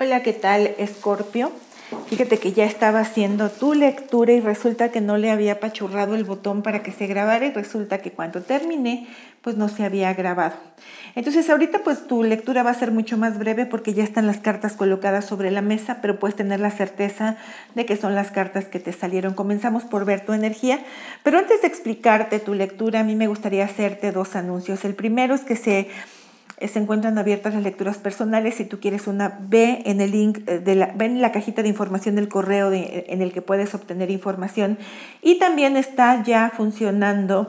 Hola, ¿qué tal, Escorpio? Fíjate que ya estaba haciendo tu lectura y resulta que no le había apachurrado el botón para que se grabara y resulta que cuando terminé, pues no se había grabado. Entonces ahorita pues tu lectura va a ser mucho más breve porque ya están las cartas colocadas sobre la mesa, pero puedes tener la certeza de que son las cartas que te salieron. Comenzamos por ver tu energía, pero antes de explicarte tu lectura, a mí me gustaría hacerte dos anuncios. El primero es que se encuentran abiertas las lecturas personales. Si tú quieres una, ve en la cajita de información del correo en el que puedes obtener información. Y también está ya funcionando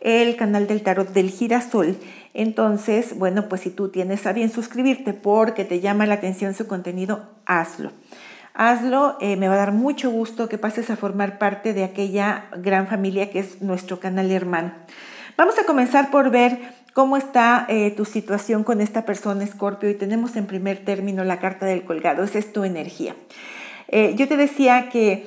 el canal del Tarot del Girasol. Entonces, bueno, pues si tú tienes a bien suscribirte porque te llama la atención su contenido, hazlo. Me va a dar mucho gusto que pases a formar parte de aquella gran familia que es nuestro canal hermano. Vamos a comenzar por ver cómo está tu situación con esta persona, Escorpio, y tenemos en primer término la carta del colgado. Esa es tu energía. Yo te decía que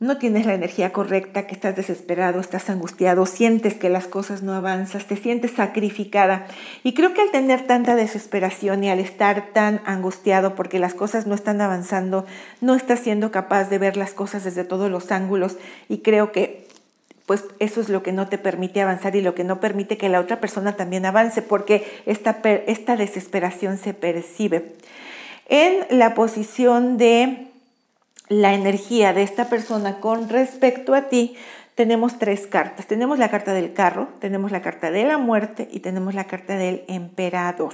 no tienes la energía correcta, que estás desesperado, estás angustiado, sientes que las cosas no avanzan, te sientes sacrificada. Y creo que al tener tanta desesperación y al estar tan angustiado porque las cosas no están avanzando, no estás siendo capaz de ver las cosas desde todos los ángulos y creo que pues eso es lo que no te permite avanzar y lo que no permite que la otra persona también avance, porque esta desesperación se percibe. En la posición de la energía de esta persona con respecto a ti, tenemos tres cartas. Tenemos la carta del carro, tenemos la carta de la muerte y tenemos la carta del emperador.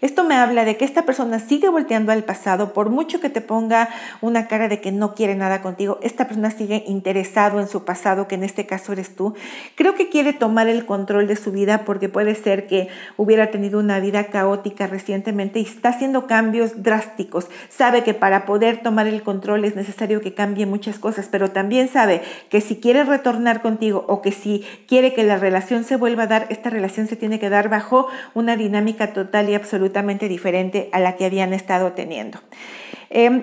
Esto me habla de que esta persona sigue volteando al pasado. Por mucho que te ponga una cara de que no quiere nada contigo, esta persona sigue interesado en su pasado, que en este caso eres tú. Creo que quiere tomar el control de su vida porque puede ser que hubiera tenido una vida caótica recientemente y está haciendo cambios drásticos. Sabe que para poder tomar el control es necesario que cambie muchas cosas, pero también sabe que si quiere retornar contigo o que si quiere que la relación se vuelva a dar, esta relación se tiene que dar bajo una dinámica total y absolutamente diferente a la que habían estado teniendo.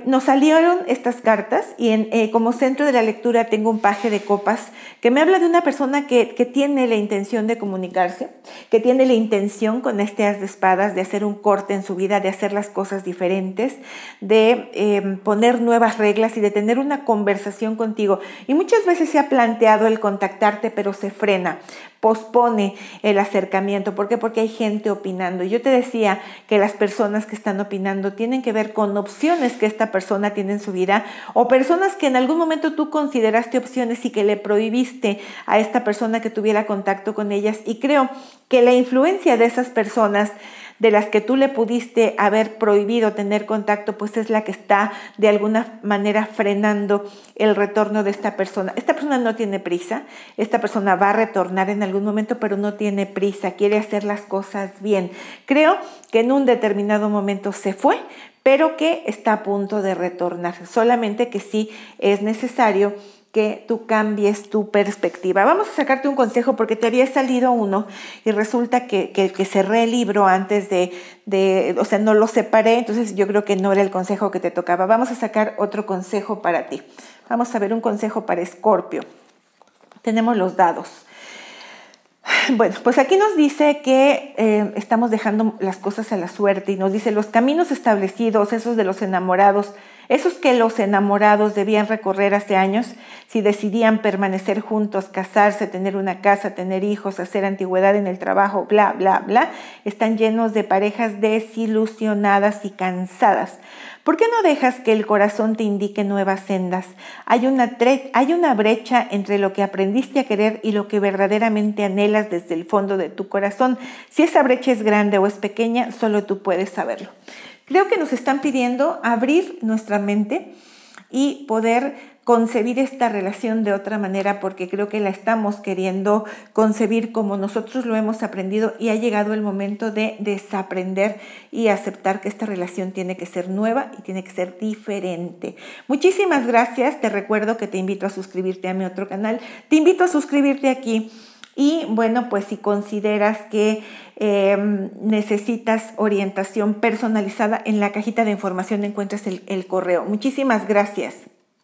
Nos salieron estas cartas y como centro de la lectura tengo un paje de copas que me habla de una persona que tiene la intención de comunicarse, que tiene la intención con este as de espadas de hacer un corte en su vida, de hacer las cosas diferentes, de poner nuevas reglas y de tener una conversación contigo. Y muchas veces se ha planteado el contactarte, pero se frena, pospone el acercamiento. ¿Por qué? Porque hay gente opinando. Yo te decía que las personas que están opinando tienen que ver con opciones que esta persona tiene en su vida o personas que en algún momento tú consideraste opciones y que le prohibiste a esta persona que tuviera contacto con ellas. Y creo que la influencia de esas personas de las que tú le pudiste haber prohibido tener contacto, pues es la que está de alguna manera frenando el retorno de esta persona. Esta persona no tiene prisa, esta persona va a retornar en algún momento, pero no tiene prisa, quiere hacer las cosas bien. Creo que en un determinado momento se fue, pero que está a punto de retornar, solamente que sí es necesario que tú cambies tu perspectiva. Vamos a sacarte un consejo porque te había salido uno y resulta que cerré el libro antes o sea, no lo separé, entonces yo creo que no era el consejo que te tocaba. Vamos a sacar otro consejo para ti. Vamos a ver un consejo para Escorpio. Tenemos los dados. Bueno, pues aquí nos dice que estamos dejando las cosas a la suerte y nos dice los caminos establecidos, esos que los enamorados debían recorrer hace años, si decidían permanecer juntos, casarse, tener una casa, tener hijos, hacer antigüedad en el trabajo, bla, bla, bla, están llenos de parejas desilusionadas y cansadas. ¿Por qué no dejas que el corazón te indique nuevas sendas? Hay una brecha entre lo que aprendiste a querer y lo que verdaderamente anhelas desde el fondo de tu corazón. Si esa brecha es grande o es pequeña, solo tú puedes saberlo. Creo que nos están pidiendo abrir nuestra mente y poder concebir esta relación de otra manera, porque creo que la estamos queriendo concebir como nosotros lo hemos aprendido y ha llegado el momento de desaprender y aceptar que esta relación tiene que ser nueva y tiene que ser diferente. Muchísimas gracias. Te recuerdo que te invito a suscribirte a mi otro canal. Te invito a suscribirte aquí. Y bueno, pues si consideras que necesitas orientación personalizada, en la cajita de información encuentras el correo. Muchísimas gracias.